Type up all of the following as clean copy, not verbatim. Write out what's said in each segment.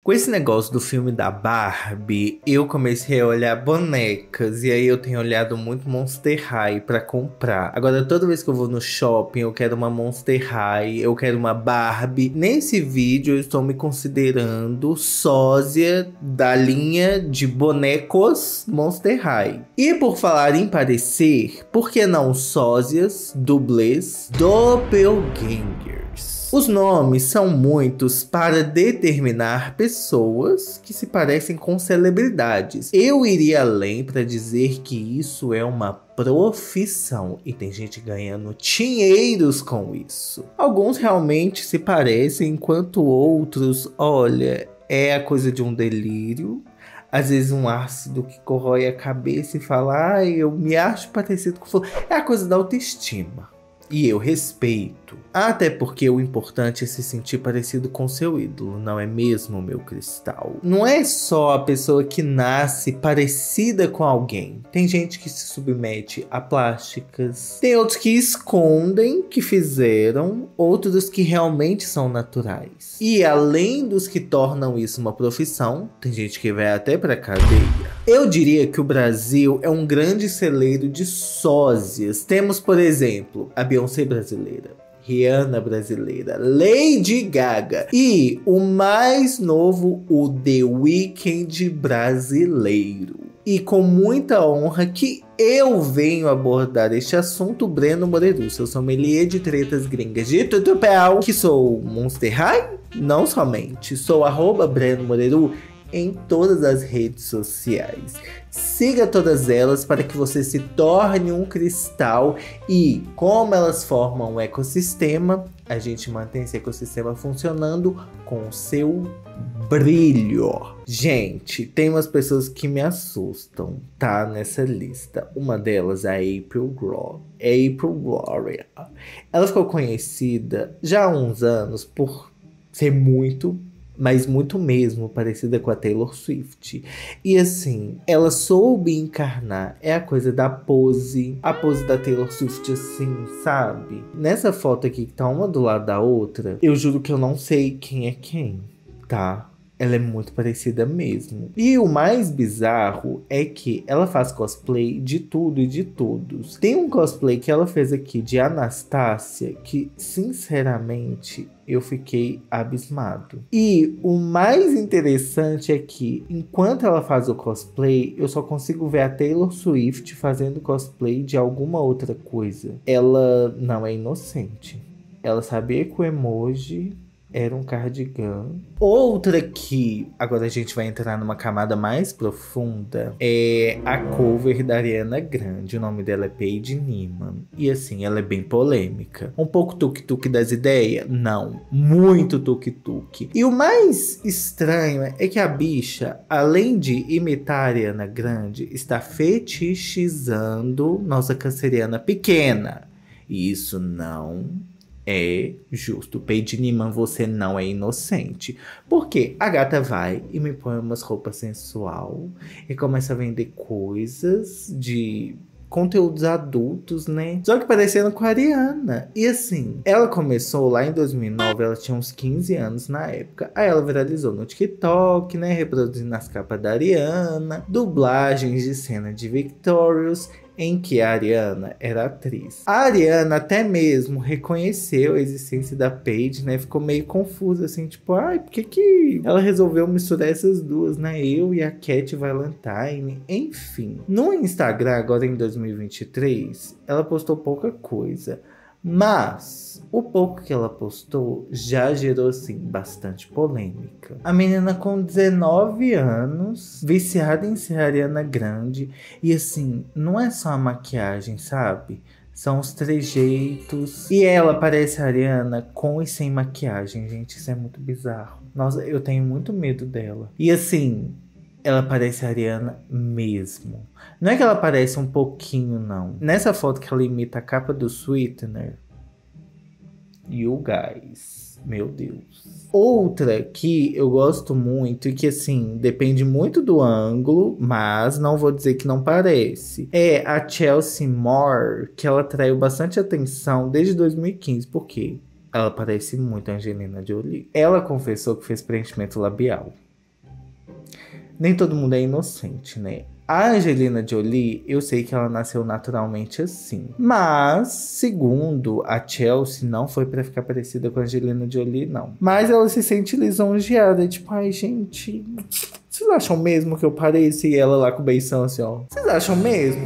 Com esse negócio do filme da Barbie, eu comecei a olhar bonecas, e aí eu tenho olhado muito Monster High pra comprar. Agora, toda vez que eu vou no shopping, eu quero uma Monster High, eu quero uma Barbie. Nesse vídeo, eu estou me considerando sósia da linha de bonecos Monster High. E por falar em parecer, por que não sósias, dublês, doppelgangers? Os nomes são muitos para determinar pessoas que se parecem com celebridades. Eu iria além para dizer que isso é uma profissão e tem gente ganhando dinheiros com isso. Alguns realmente se parecem, enquanto outros, olha, é a coisa de um delírio. Às vezes um ácido que corrói a cabeça e fala, ai, eu me acho parecido com fulano. É a coisa da autoestima. E eu respeito. Até porque o importante é se sentir parecido com seu ídolo, não é mesmo, meu cristal? Não é só a pessoa que nasce parecida com alguém. Tem gente que se submete a plásticas. Tem outros que escondem que fizeram. Outros que realmente são naturais. E além dos que tornam isso uma profissão, tem gente que vai até pra cadeia. Eu diria que o Brasil é um grande celeiro de sósias. Temos, por exemplo, a Beyoncé brasileira, Rihanna brasileira, Lady Gaga e o mais novo, o The Weeknd brasileiro. E com muita honra que eu venho abordar este assunto, Breno Moreru, seu sommelier de tretas gringas de tutupéu, que sou Monster High? Não somente, sou @BrenoMoreru em todas as redes sociais. Siga todas elas para que você se torne um cristal e, como elas formam um ecossistema, a gente mantém esse ecossistema funcionando com o seu brilho. Gente, tem umas pessoas que me assustam, tá? Nessa lista. Uma delas é a April Gloria. Ela ficou conhecida já há uns anos por ser muito mesmo, parecida com a Taylor Swift. E assim, ela soube encarnar. É a coisa da pose. A pose da Taylor Swift assim, sabe? Nessa foto aqui, que tá uma do lado da outra, eu juro que eu não sei quem é quem, tá? Ela é muito parecida mesmo. E o mais bizarro é que ela faz cosplay de tudo e de todos. Tem um cosplay que ela fez aqui de Anastácia que, sinceramente, eu fiquei abismado. E o mais interessante é que, enquanto ela faz o cosplay, eu só consigo ver a Taylor Swift fazendo cosplay de alguma outra coisa. Ela não é inocente. Ela sabia que o emoji era um cardigan. Outra que agora a gente vai entrar numa camada mais profunda é a cover da Ariana Grande. O nome dela é Paige Niman. E assim, ela é bem polêmica. Um pouco tuk-tuk das ideias? Não. Muito tuk-tuk. E o mais estranho é que a bicha, além de imitar a Ariana Grande, está fetichizando nossa canceriana pequena. E isso não é justo. Paige Niman, você não é inocente. Porque a gata vai e me põe umas roupas sensual e começa a vender coisas de conteúdos adultos, né? Só que parecendo com a Ariana. E assim, ela começou lá em 2009, ela tinha uns 15 anos na época. Aí ela viralizou no TikTok, né? Reproduzindo as capas da Ariana, dublagens de cena de Victorious, em que a Ariana era atriz. A Ariana até mesmo reconheceu a existência da Paige, né? Ficou meio confusa, assim, tipo, ai, por que que ela resolveu misturar essas duas, né? Eu e a Cat Valentine, enfim. No Instagram, agora em 2023, ela postou pouca coisa, mas o pouco que ela postou já gerou, assim, bastante polêmica. A menina com 19 anos, viciada em ser Ariana Grande. E assim, não é só a maquiagem, sabe? São os trejeitos. E ela parece a Ariana com e sem maquiagem, gente. Isso é muito bizarro. Nossa, eu tenho muito medo dela. E assim, ela parece a Ariana mesmo. Não é que ela parece um pouquinho, não. Nessa foto que ela imita a capa do Sweetener. You guys. Meu Deus. Outra que eu gosto muito e que, assim, depende muito do ângulo, mas não vou dizer que não parece, é a Chelsea Moore, que ela atraiu bastante atenção desde 2015. Por quê? Ela parece muito a Angelina Jolie. Ela confessou que fez preenchimento labial. nem todo mundo é inocente, né? A Angelina Jolie, eu sei que ela nasceu naturalmente assim. Mas, segundo a Chelsea, não foi pra ficar parecida com a Angelina Jolie, não. Mas ela se sente lisonjeada, tipo, ai, gente, vocês acham mesmo que eu pareço? E ela lá com o beição assim, ó. Vocês acham mesmo?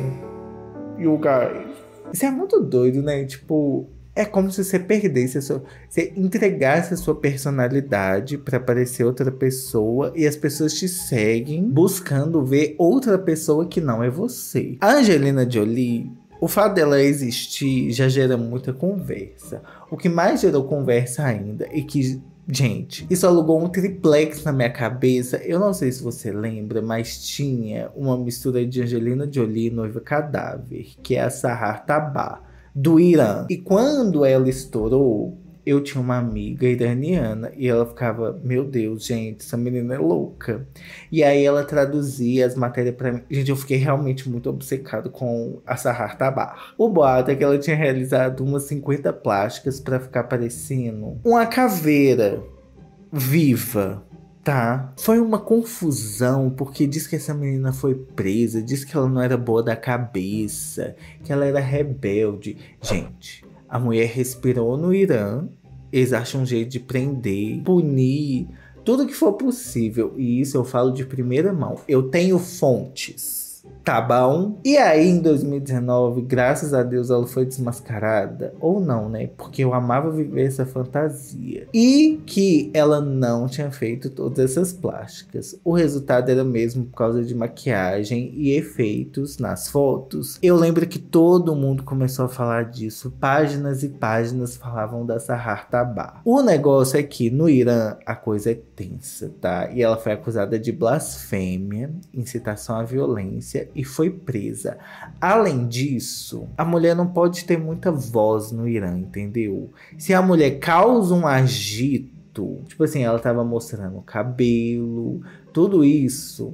You guys. Isso é muito doido, né? Tipo, é como se você perdesse a sua... Você entregasse a sua personalidade pra parecer outra pessoa e as pessoas te seguem buscando ver outra pessoa que não é você. A Angelina Jolie, o fato dela existir já gera muita conversa. O que mais gerou conversa ainda é que... Gente, isso alugou um triplex na minha cabeça. Eu não sei se você lembra, mas tinha uma mistura de Angelina Jolie e Noiva Cadáver, que é a Sahar Tabar, do Irã. E quando ela estourou, eu tinha uma amiga iraniana e ela ficava, meu Deus, gente, essa menina é louca. E aí ela traduzia as matérias pra mim. Gente, eu fiquei realmente muito obcecado com a Sahar Tabar. O boato é que ela tinha realizado umas 50 plásticas pra ficar parecendo uma caveira viva. Tá, foi uma confusão, porque diz que essa menina foi presa, diz que ela não era boa da cabeça, que ela era rebelde. Gente, a mulher respirou no Irã, eles acham um jeito de prender, punir, tudo que for possível. E isso eu falo de primeira mão, eu tenho fontes, tá bom? E aí em 2019, graças a Deus, ela foi desmascarada, ou não, né? Porque eu amava viver essa fantasia. E que ela não tinha feito todas essas plásticas. O resultado era mesmo por causa de maquiagem e efeitos nas fotos. Eu lembro que todo mundo começou a falar disso. Páginas e páginas falavam da Sahar Tabar. O negócio é que no Irã a coisa é tensa, tá? E ela foi acusada de blasfêmia, incitação à violência e foi presa. Além disso, a mulher não pode ter muita voz no Irã, entendeu? Se a mulher causa um agito, tipo assim, ela tava mostrando o cabelo, tudo isso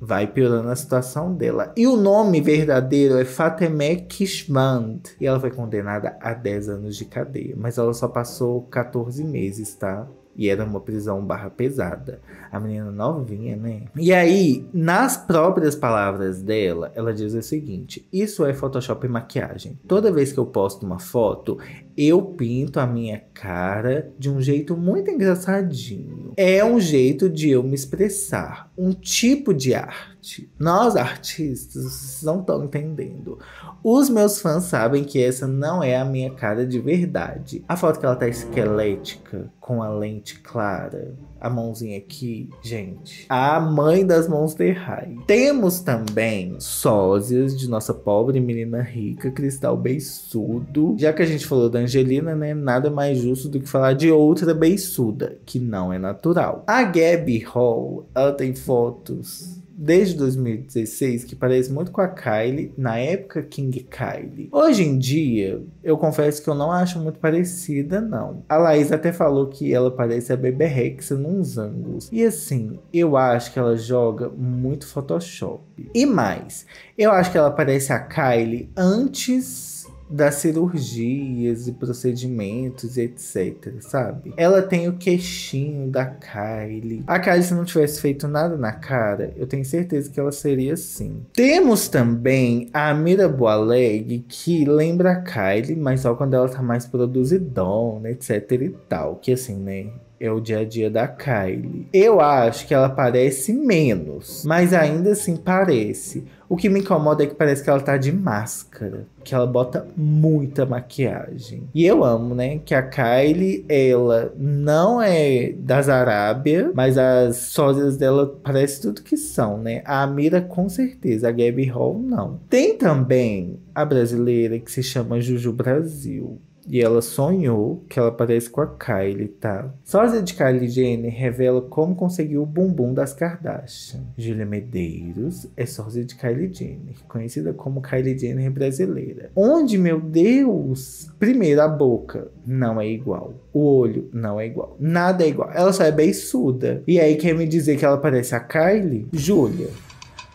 vai piorando a situação dela. E o nome verdadeiro é Fateme Kishmand. E ela foi condenada a 10 anos de cadeia, mas ela só passou 14 meses, tá? E era uma prisão barra pesada. A menina novinha, né? E aí, nas próprias palavras dela, ela diz o seguinte: isso é Photoshop e maquiagem. Toda vez que eu posto uma foto, eu pinto a minha cara de um jeito muito engraçadinho. É um jeito de eu me expressar. Um tipo de arte. Nós, artistas, vocês não estão entendendo. Os meus fãs sabem que essa não é a minha cara de verdade. A foto que ela tá esquelética, com a lente clara, a mãozinha aqui, gente, a mãe das Monster High. Temos também sósias de nossa pobre menina rica, Cristal Beiçudo. Já que a gente falou da Angelina, né, nada mais justo do que falar de outra beiçuda, que não é natural. A Gabby Hall, ela tem fotos desde 2016, que parece muito com a Kylie, na época King Kylie. Hoje em dia, eu confesso que eu não acho muito parecida, não. A Laís até falou que ela parece a Bebê Rexha nos ângulos. E assim, eu acho que ela joga muito Photoshop. E mais, eu acho que ela parece a Kylie antes das cirurgias e procedimentos e etc, sabe? Ela tem o queixinho da Kylie. A Kylie, se não tivesse feito nada na cara, eu tenho certeza que ela seria assim. Temos também a Mira Boaleg, que lembra a Kylie, mas só quando ela tá mais produzidona, etc e tal. Que assim, né, é o dia a dia da Kylie. Eu acho que ela parece menos, mas ainda assim parece. O que me incomoda é que parece que ela tá de máscara, que ela bota muita maquiagem. E eu amo, né, que a Kylie, ela não é das Arábia, mas as sósias dela parece tudo que são, né? A Mira com certeza, a Gabby Hall não. Tem também a brasileira que se chama Juju Brasil. E ela sonhou que ela parece com a Kylie, tá? Sósia de Kylie Jenner revela como conseguiu o bumbum das Kardashian. Julia Medeiros é sósia de Kylie Jenner, conhecida como Kylie Jenner brasileira. Onde, meu Deus! Primeiro, a boca não é igual. O olho não é igual. Nada é igual. Ela só é beiçuda. E aí quer me dizer que ela parece a Kylie? Julia,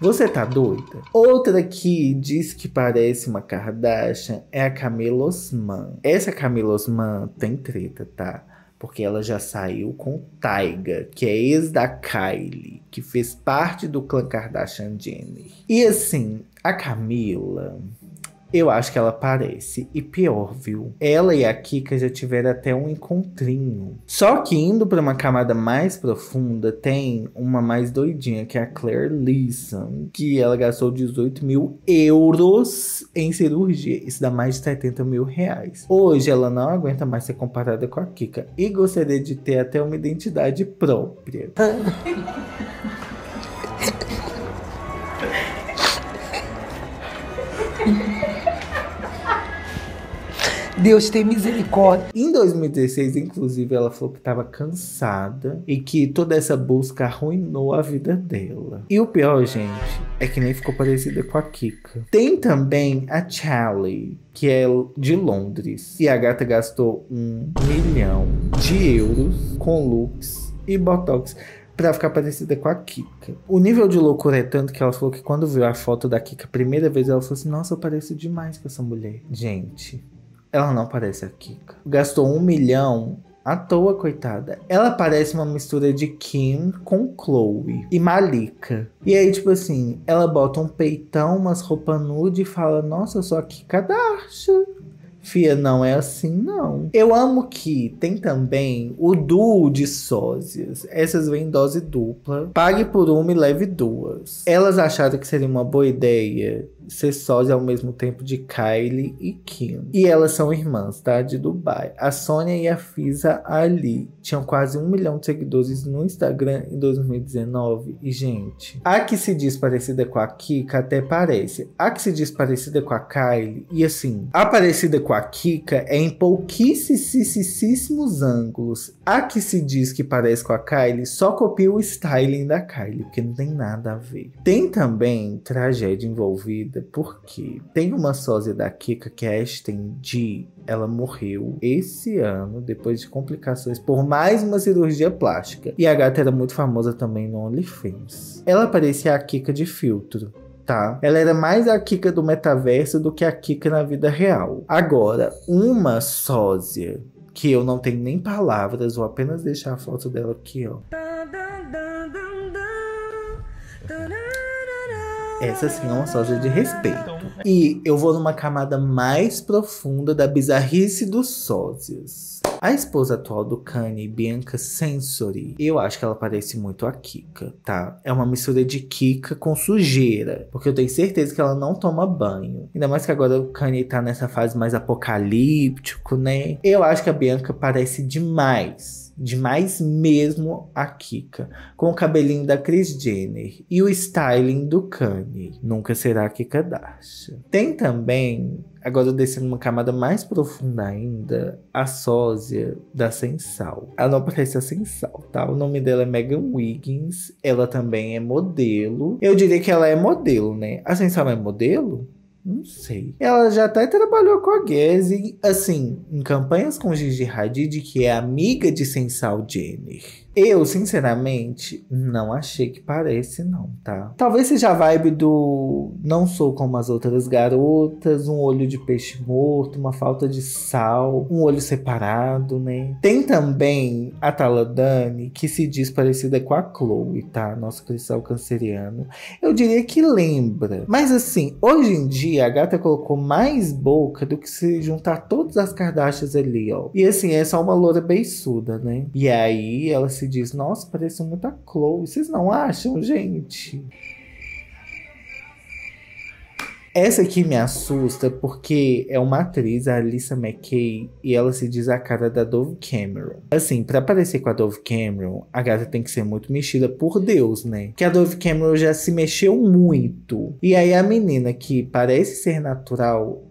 você tá doida? Outra que diz que parece uma Kardashian é a Camila Osman. Essa Camila Osman tem treta, tá? Porque ela já saiu com Taiga, que é ex da Kylie, que fez parte do clã Kardashian Jenner. E assim, a Camila, eu acho que ela parece. E pior, viu? Ela e a Kika já tiveram até um encontrinho. Só que indo pra uma camada mais profunda, tem uma mais doidinha, que é a Claire Leeson, que ela gastou 18 mil euros em cirurgia. Isso dá mais de 70 mil reais. Hoje ela não aguenta mais ser comparada com a Kika. E gostaria de ter até uma identidade própria. Deus tem misericórdia. Em 2016, inclusive, ela falou que estava cansada e que toda essa busca arruinou a vida dela. E o pior, gente, é que nem ficou parecida com a Kika. Tem também a Charlie, que é de Londres. E a gata gastou 1 milhão de euros com looks e botox pra ficar parecida com a Kika. O nível de loucura é tanto que ela falou que quando viu a foto da Kika a primeira vez, ela falou assim, nossa, eu pareço demais com essa mulher. Gente, ela não parece a Kika. Gastou 1 milhão à toa, coitada. Ela parece uma mistura de Kim com Chloe e Malika. E aí, tipo assim, ela bota um peitão, umas roupas nude e fala, nossa, eu sou a Kika Kardashian. Fia, não é assim, não. Eu amo que tem também o duo de sósias. Essas vêm em dose dupla. Pague por uma e leve duas. Elas acharam que seria uma boa ideia ser sósia ao mesmo tempo de Kylie e Kim. E elas são irmãs, tá? De Dubai. A Sônia e a Fisa ali tinham quase 1 milhão de seguidores no Instagram em 2019. E, gente, a que se diz parecida com a Kika até parece. A que se diz parecida com a Kylie, e assim, a parecida com a Kika é em pouquíssimos ângulos. A que se diz que parece com a Kylie só copia o styling da Kylie, porque não tem nada a ver. Tem também tragédia envolvida, porque tem uma sósia da Kika, que é Ashton Dee. Ela morreu esse ano depois de complicações por mais uma cirurgia plástica. E a gata era muito famosa também no OnlyFans. Ela parecia a Kika de filtro, tá? Ela era mais a Kika do metaverso do que a Kika na vida real. Agora, uma sósia que eu não tenho nem palavras, vou apenas deixar a foto dela aqui, ó. Essa sim é uma sósia de respeito. E eu vou numa camada mais profunda da bizarrice dos sósias. A esposa atual do Kanye, Bianca Censori, eu acho que ela parece muito a Kika, tá? É uma mistura de Kika com sujeira, porque eu tenho certeza que ela não toma banho. Ainda mais que agora o Kanye tá nessa fase mais apocalíptico, né? Eu acho que a Bianca parece demais. Demais mesmo a Kika, com o cabelinho da Kris Jenner e o styling do Kanye. Nunca será a Kika Kardashian. Tem também, agora descendo uma camada mais profunda ainda, a sósia da Sensal. Ela não parece a Sensal, tá? O nome dela é Megan Wiggins, ela também é modelo. Eu diria que ela é modelo, né? A Sensal é modelo? Não sei. Ela já até trabalhou com a Guess, assim, em campanhas com Gigi Hadid, que é amiga de Sensal Jenner. Eu, sinceramente, não achei que parece, não, tá? Talvez seja a vibe do não sou como as outras garotas, um olho de peixe morto, uma falta de sal, um olho separado, né? Tem também a Thala Dani, que se diz parecida com a Chloe, tá? Nosso cristal canceriano. Eu diria que lembra. Mas assim, hoje em dia, a gata colocou mais boca do que se juntar todas as Kardashians ali, ó. E assim, é só uma loura beiçuda, né? E aí, ela se diz, nossa, parece muito a Chloe. Vocês não acham, gente? Essa aqui me assusta porque é uma atriz, a Alissa McKay, e ela se diz a cara da Dove Cameron. Assim, pra parecer com a Dove Cameron, a gata tem que ser muito mexida por Deus, né? Que a Dove Cameron já se mexeu muito. E aí a menina que parece ser natural...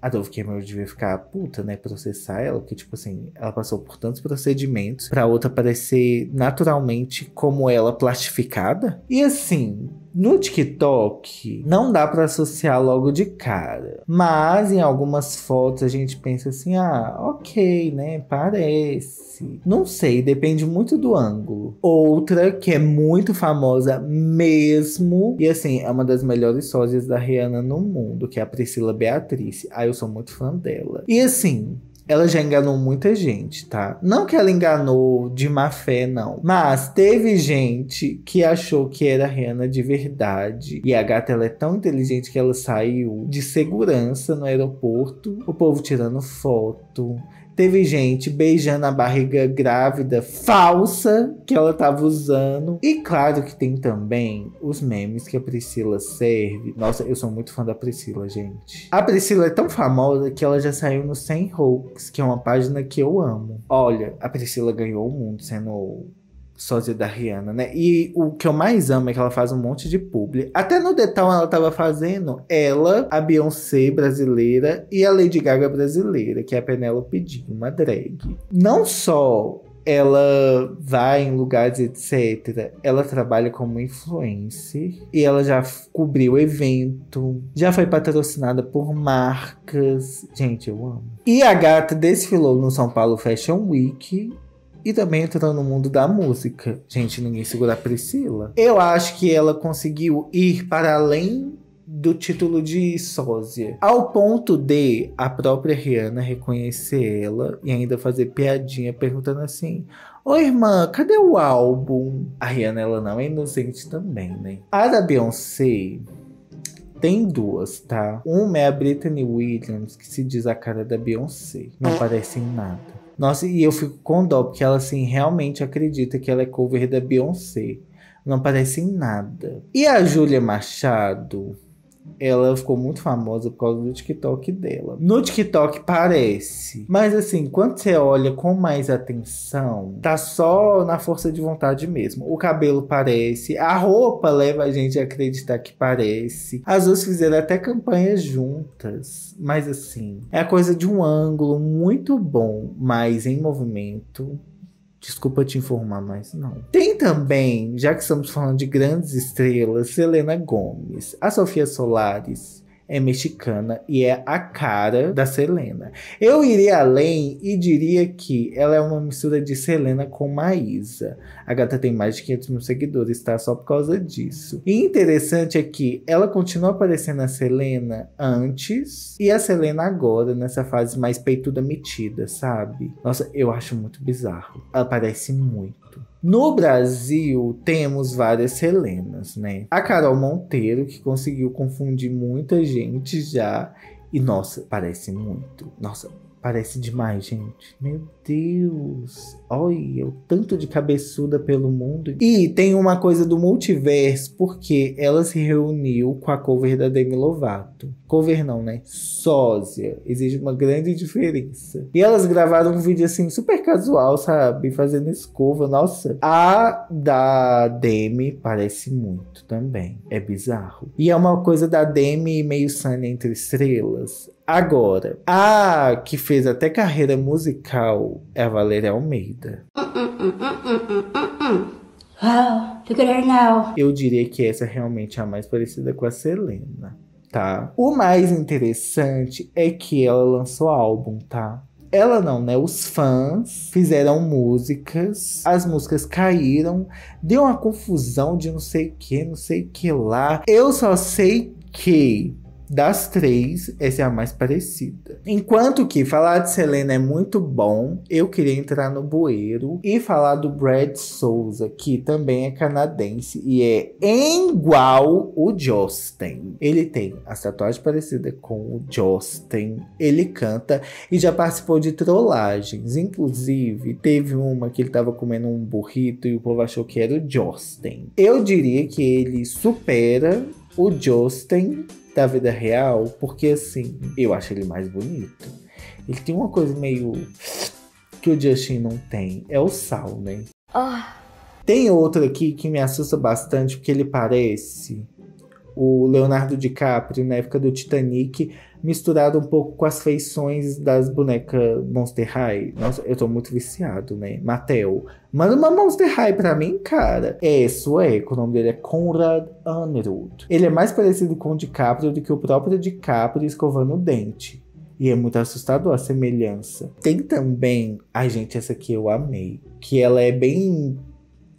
A Dove Cameron devia ficar puta, né? Processar ela, porque, tipo assim, ela passou por tantos procedimentos pra outra parecer naturalmente como ela, plastificada. E assim, no TikTok, não dá pra associar logo de cara. Mas em algumas fotos a gente pensa assim, ah, ok, né? Parece. Não sei, depende muito do ângulo. Outra que é muito famosa mesmo, e assim, é uma das melhores sósias da Rihanna no mundo, que é a Priscila Beatriz. Eu sou muito fã dela. E assim, ela já enganou muita gente, tá? Não que ela enganou de má fé, não. Mas teve gente que achou que era a Rihanna de verdade. E a gata, ela é tão inteligente que ela saiu de segurança no aeroporto. O povo tirando foto. Teve gente beijando a barriga grávida falsa que ela tava usando. E claro que tem também os memes que a Priscila serve. Nossa, eu sou muito fã da Priscila, gente. A Priscila é tão famosa que ela já saiu no Saint Hoax, que é uma página que eu amo. Olha, a Priscila ganhou o mundo sendo sósia da Rihanna, né? E o que eu mais amo é que ela faz um monte de publi. Até no The Town ela tava fazendo ela, a Beyoncé brasileira e a Lady Gaga brasileira, que é a Penélope Dima, drag. Não só ela vai em lugares, etc. Ela trabalha como influencer. E ela já cobriu evento. Já foi patrocinada por marcas. Gente, eu amo. E a gata desfilou no São Paulo Fashion Week. E também entrou no mundo da música. Gente, ninguém segura a Priscila. Eu acho que ela conseguiu ir para além do título de sósia, ao ponto de a própria Rihanna reconhecer ela e ainda fazer piadinha perguntando assim: ô irmã, cadê o álbum? A Rihanna, ela não é inocente também, né? A da Beyoncé tem duas, tá? Uma é a Britney Williams, que se diz a cara da Beyoncé. Não parece em nada. Nossa, e eu fico com dó, porque ela, assim, realmente acredita que ela é cover da Beyoncé. Não parece em nada. E a Julia Machado, ela ficou muito famosa por causa do TikTok dela. No TikTok parece. Mas, assim, quando você olha com mais atenção, tá só na força de vontade mesmo. O cabelo parece. A roupa leva a gente a acreditar que parece. As duas fizeram até campanhas juntas. Mas, assim, é coisa de um ângulo muito bom, mas em movimento. Desculpa te informar, mas não. Tem também, já que estamos falando de grandes estrelas, Selena Gomez. A Sofia Solares é mexicana e é a cara da Selena. Eu iria além e diria que ela é uma mistura de Selena com Maísa. A gata tem mais de 500 mil seguidores, tá? Só por causa disso. E interessante é que ela continua aparecendo a Selena antes e a Selena agora, nessa fase mais peituda metida, sabe? Nossa, eu acho muito bizarro. Ela parece muito. No Brasil, temos várias Selenas, né? A Carol Monteiro, que conseguiu confundir muita gente já. E, nossa, parece muito. Nossa, parece demais, gente. Meu Deus. Olha, o tanto de cabeçuda pelo mundo. E tem uma coisa do multiverso, porque ela se reuniu com a cover da Demi Lovato. Cover não, né? Sósia. Existe uma grande diferença. E elas gravaram um vídeo, assim, super casual, sabe? Fazendo escova. Nossa, a da Demi parece muito também. É bizarro. E é uma coisa da Demi meio Sônia entre estrelas. Agora, a que fez até carreira musical é a Valéria Almeida. Wow, look at her now. Eu diria que essa é realmente a mais parecida com a Selena, tá? O mais interessante é que ela lançou álbum, tá? Ela não, né? Os fãs fizeram músicas, as músicas caíram, deu uma confusão de não sei o que, não sei o que lá. Eu só sei que das três, essa é a mais parecida. Enquanto que falar de Selena é muito bom, eu queria entrar no bueiro e falar do Brad Souza, que também é canadense e é igual o Justin. Ele tem a tatuagem parecida com o Justin, ele canta e já participou de trollagens. Inclusive, teve uma que ele tava comendo um burrito e o povo achou que era o Justin. Eu diria que ele supera o Justin da vida real, porque assim, eu acho ele mais bonito. Ele tem uma coisa meio que o Justin não tem, é o sal, né? Tem outro aqui que me assusta bastante, porque ele parece o Leonardo DiCaprio na época do Titanic, misturado um pouco com as feições das bonecas Monster High. Nossa, eu tô muito viciado, né? Mattel, manda uma Monster High pra mim, cara. É sueco, o nome dele é Konrad Anerud. Ele é mais parecido com o DiCaprio do que o próprio DiCaprio escovando o dente. E é muito assustador a semelhança. Tem também... Ai, gente, essa aqui eu amei. Que ela é bem...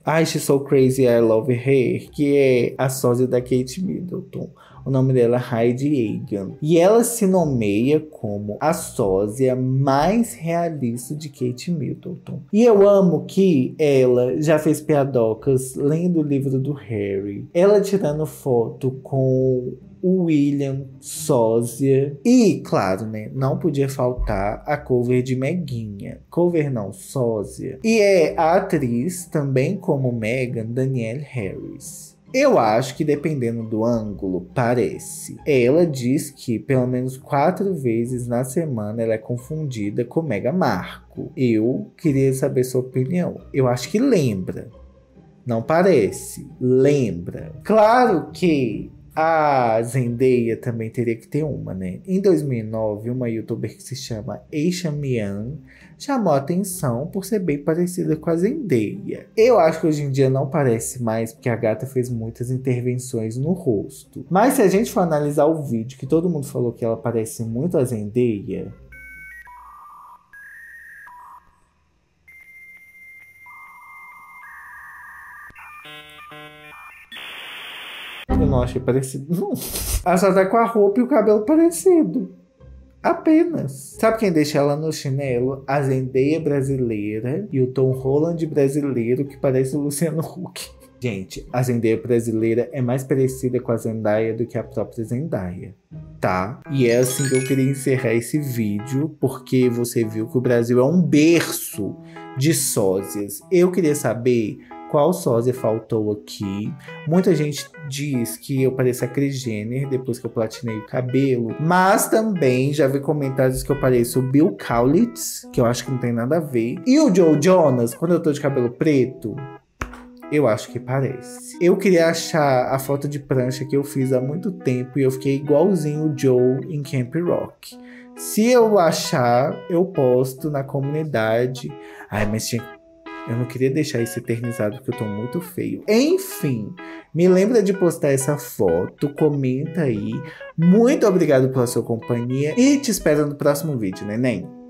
Ai, she's so crazy, I love her. Que é a sósia da Kate Middleton. O nome dela é Heidi Egan. E ela se nomeia como a sósia mais realista de Kate Middleton. E eu amo que ela já fez piadocas lendo o livro do Harry. Ela tirando foto com o William, sósia. E, claro, né, não podia faltar a cover de Meguinha. Cover não, sósia. E é a atriz, também como Megan, Danielle Harris. Eu acho que, dependendo do ângulo, parece. Ela diz que pelo menos 4 vezes na semana ela é confundida com Mega Marco. Eu queria saber sua opinião. Eu acho que lembra. Não parece. Lembra. Claro que a Zendaya também teria que ter uma, né? Em 2009, uma youtuber que se chama Aisha Mian chamou a atenção por ser bem parecida com a Zendaya. Eu acho que hoje em dia não parece mais, porque a gata fez muitas intervenções no rosto. Mas se a gente for analisar o vídeo que todo mundo falou que ela parece muito a Zendaya, eu não achei parecido, não. Ela só tá com a roupa e o cabelo parecido. Apenas. Sabe quem deixa ela no chinelo? A Zendaya brasileira e o Tom Holland brasileiro, que parece o Luciano Huck. Gente, a Zendaya brasileira é mais parecida com a Zendaya do que a própria Zendaya, tá? E é assim que eu queria encerrar esse vídeo, porque você viu que o Brasil é um berço de sósias. Eu queria saber qual sósia faltou aqui. Muita gente diz que eu pareço a Kris Jenner depois que eu platinei o cabelo, mas também já vi comentários que eu pareço o Bill Kaulitz, que eu acho que não tem nada a ver. E o Joe Jonas, quando eu tô de cabelo preto, eu acho que parece. Eu queria achar a foto de prancha que eu fiz há muito tempo e eu fiquei igualzinho o Joe em Camp Rock. Se eu achar, eu posto na comunidade. Ai, mas tinha que... Eu não queria deixar isso eternizado porque eu tô muito feio. Enfim, me lembra de postar essa foto, comenta aí. Muito obrigado pela sua companhia e te espero no próximo vídeo, neném.